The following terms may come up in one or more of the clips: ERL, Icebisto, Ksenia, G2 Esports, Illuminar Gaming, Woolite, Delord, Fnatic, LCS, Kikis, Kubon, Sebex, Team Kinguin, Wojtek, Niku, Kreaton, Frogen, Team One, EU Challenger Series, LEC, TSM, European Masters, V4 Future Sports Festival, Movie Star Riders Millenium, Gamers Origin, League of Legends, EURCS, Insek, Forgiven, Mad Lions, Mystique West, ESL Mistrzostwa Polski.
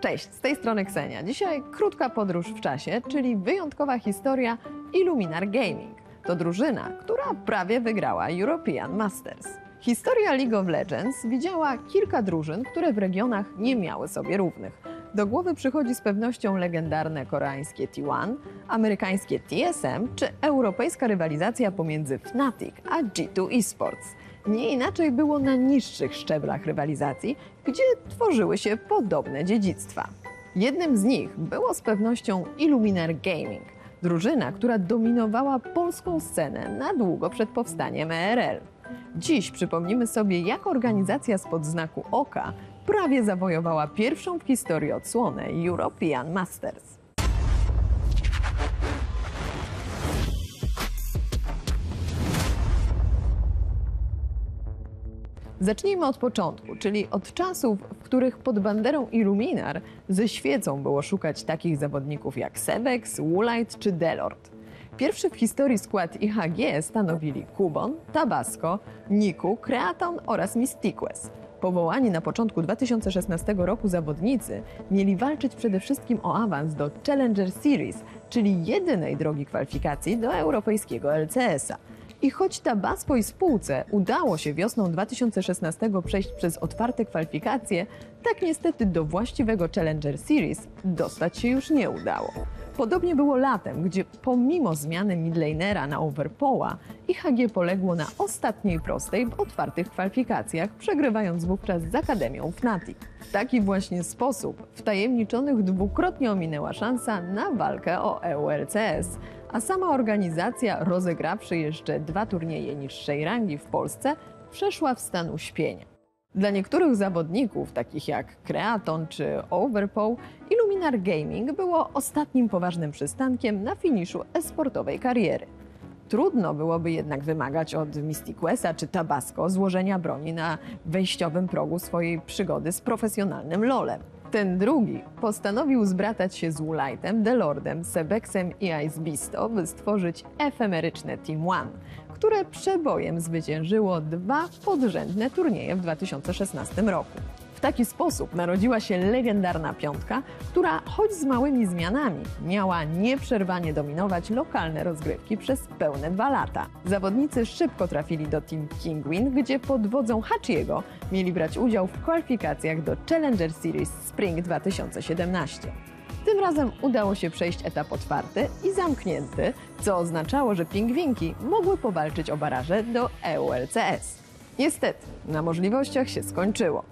Cześć, z tej strony Ksenia. Dzisiaj krótka podróż w czasie, czyli wyjątkowa historia Illuminar Gaming. To drużyna, która prawie wygrała European Masters. Historia League of Legends widziała kilka drużyn, które w regionach nie miały sobie równych. Do głowy przychodzi z pewnością legendarne koreańskie T1, amerykańskie TSM czy europejska rywalizacja pomiędzy Fnatic a G2 Esports. Nie inaczej było na niższych szczeblach rywalizacji, gdzie tworzyły się podobne dziedzictwa. Jednym z nich było z pewnością Illuminar Gaming, drużyna, która dominowała polską scenę na długo przed powstaniem ERL. Dziś przypomnimy sobie, jak organizacja spod znaku oka prawie zawojowała pierwszą w historii odsłonę European Masters. Zacznijmy od początku, czyli od czasów, w których pod banderą Illuminar ze świecą było szukać takich zawodników jak Sebex, Woolite czy Delord. Pierwszy w historii skład IHG stanowili Kubon, Tabasco, Niku, Kreaton oraz Mystique West. Powołani na początku 2016 roku zawodnicy mieli walczyć przede wszystkim o awans do Challenger Series, czyli jedynej drogi kwalifikacji do europejskiego LCS-a. I choć Tabasco i spółce udało się wiosną 2016 przejść przez otwarte kwalifikacje, tak niestety do właściwego Challenger Series dostać się już nie udało. Podobnie było latem, gdzie pomimo zmiany midlanera na Overpola, IHG poległo na ostatniej prostej w otwartych kwalifikacjach, przegrywając wówczas z Akademią Fnatic. W taki właśnie sposób wtajemniczonych dwukrotnie ominęła szansa na walkę o EURCS, a sama organizacja, rozegrawszy jeszcze dwa turnieje niższej rangi w Polsce, przeszła w stan uśpienia. Dla niektórych zawodników, takich jak Kreaton czy Overpool, Illuminar Gaming było ostatnim poważnym przystankiem na finiszu e-sportowej kariery. Trudno byłoby jednak wymagać od Mystique Westa czy Tabasco złożenia broni na wejściowym progu swojej przygody z profesjonalnym LoL-em. Ten drugi postanowił zbratać się z Woolitem, Delordem, Sebexem i Icebisto, by stworzyć efemeryczne Team One, które przebojem zwyciężyło dwa podrzędne turnieje w 2016 roku. W taki sposób narodziła się legendarna piątka, która choć z małymi zmianami miała nieprzerwanie dominować lokalne rozgrywki przez pełne 2 lata. Zawodnicy szybko trafili do Team Kinguin, gdzie pod wodzą Hachiego mieli brać udział w kwalifikacjach do Challenger Series Spring 2017. Tym razem udało się przejść etap otwarty i zamknięty, co oznaczało, że pingwinki mogły powalczyć o baraże do EULCS. Niestety, na możliwościach się skończyło.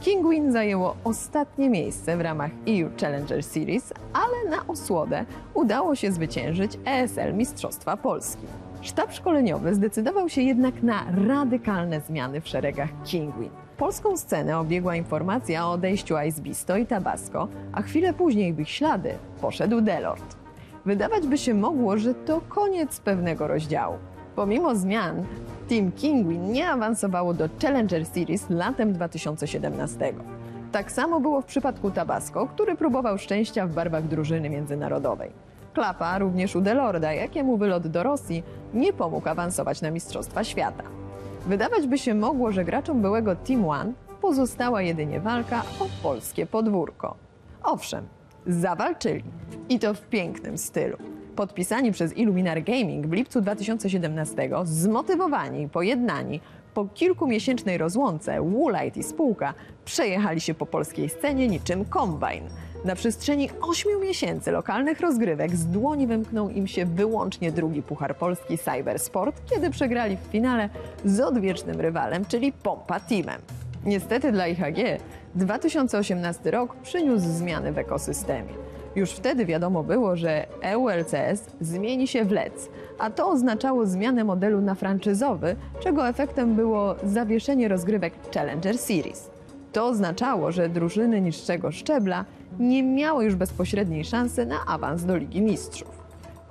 Kinguin zajęło ostatnie miejsce w ramach EU Challenger Series, ale na osłodę udało się zwyciężyć ESL Mistrzostwa Polski. Sztab szkoleniowy zdecydował się jednak na radykalne zmiany w szeregach Kinguin. Polską scenę obiegła informacja o odejściu Icebisto i Tabasco, a chwilę później w ich ślady poszedł Delord. Wydawać by się mogło, że to koniec pewnego rozdziału. Pomimo zmian, Team Kinguin nie awansowało do Challenger Series latem 2017. Tak samo było w przypadku Tabasco, który próbował szczęścia w barwach drużyny międzynarodowej. Klapa również u Delorda, jakiemu wylot do Rosji nie pomógł awansować na Mistrzostwa Świata. Wydawać by się mogło, że graczom byłego Team One pozostała jedynie walka o polskie podwórko. Owszem, zawalczyli. I to w pięknym stylu. Podpisani przez Illuminar Gaming w lipcu 2017, zmotywowani i pojednani, po kilkumiesięcznej rozłące Woolite i spółka przejechali się po polskiej scenie niczym kombajn. Na przestrzeni 8 miesięcy lokalnych rozgrywek z dłoni wymknął im się wyłącznie drugi Puchar Polski Cybersport, kiedy przegrali w finale z odwiecznym rywalem, czyli Pompa Teamem. Niestety dla IHG 2018 rok przyniósł zmiany w ekosystemie. Już wtedy wiadomo było, że EULCS zmieni się w LEC, a to oznaczało zmianę modelu na franczyzowy, czego efektem było zawieszenie rozgrywek Challenger Series. To oznaczało, że drużyny niższego szczebla nie miały już bezpośredniej szansy na awans do Ligi Mistrzów.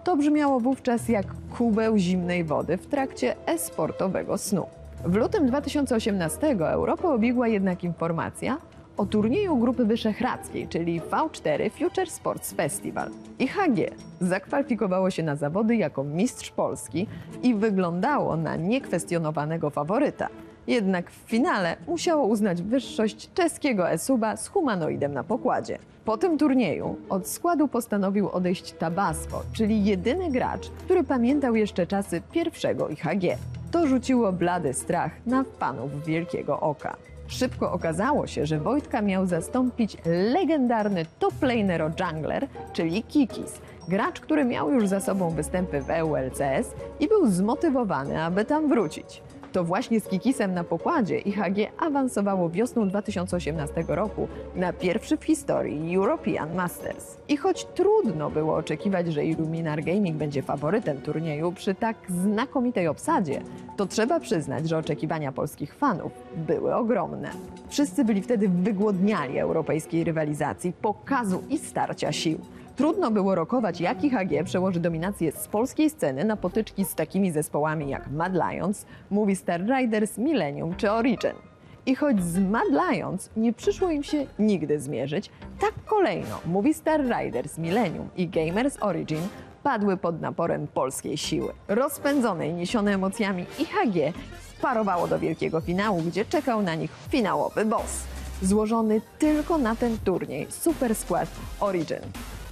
To brzmiało wówczas jak kubeł zimnej wody w trakcie e-sportowego snu. W lutym 2018 Europę obiegła jednak informacja o turnieju Grupy Wyszehradzkiej, czyli V4 Future Sports Festival. IHG zakwalifikowało się na zawody jako mistrz Polski i wyglądało na niekwestionowanego faworyta. Jednak w finale musiało uznać wyższość czeskiego eSuba z humanoidem na pokładzie. Po tym turnieju od składu postanowił odejść Tabasco, czyli jedyny gracz, który pamiętał jeszcze czasy pierwszego IHG. To rzuciło blady strach na panów Wielkiego Oka. Szybko okazało się, że Wojtka miał zastąpić legendarny top-lane'ero jungler, czyli Kikis, gracz, który miał już za sobą występy w EU LCS i był zmotywowany, aby tam wrócić. To właśnie z Kikisem na pokładzie IHG awansowało wiosną 2018 roku na pierwszy w historii European Masters. I choć trudno było oczekiwać, że Illuminar Gaming będzie faworytem turnieju przy tak znakomitej obsadzie, to trzeba przyznać, że oczekiwania polskich fanów były ogromne. Wszyscy byli wtedy wygłodniali europejskiej rywalizacji, pokazu i starcia sił. Trudno było rokować, jak IHG przełoży dominację z polskiej sceny na potyczki z takimi zespołami jak Mad Lions, Movie Star Riders Millenium czy Origin. I choć z Mad Lions nie przyszło im się nigdy zmierzyć, tak kolejno Movie Star Riders Millenium i Gamers Origin padły pod naporem polskiej siły. Rozpędzone i niesione emocjami IHG wparowało do wielkiego finału, gdzie czekał na nich finałowy boss. Złożony tylko na ten turniej super skład Origin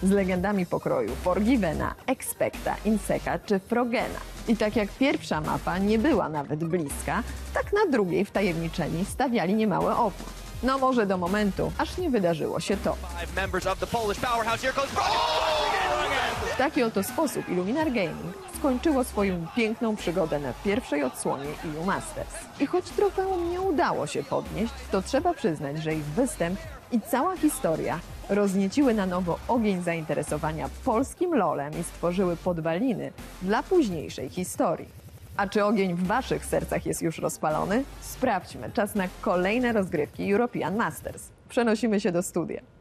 z legendami pokroju Forgivena, Expecta, Inseka czy Frogena. I tak jak pierwsza mapa nie była nawet bliska, tak na drugiej wtajemniczeni stawiali niemały opór. No może do momentu, aż nie wydarzyło się to. W taki oto sposób Illuminar Gaming skończyło swoją piękną przygodę na pierwszej odsłonie EU Masters. I choć trofeum nie udało się podnieść, to trzeba przyznać, że ich występ i cała historia roznieciły na nowo ogień zainteresowania polskim LoL-em i stworzyły podwaliny dla późniejszej historii. A czy ogień w waszych sercach jest już rozpalony? Sprawdźmy, czas na kolejne rozgrywki European Masters. Przenosimy się do studia.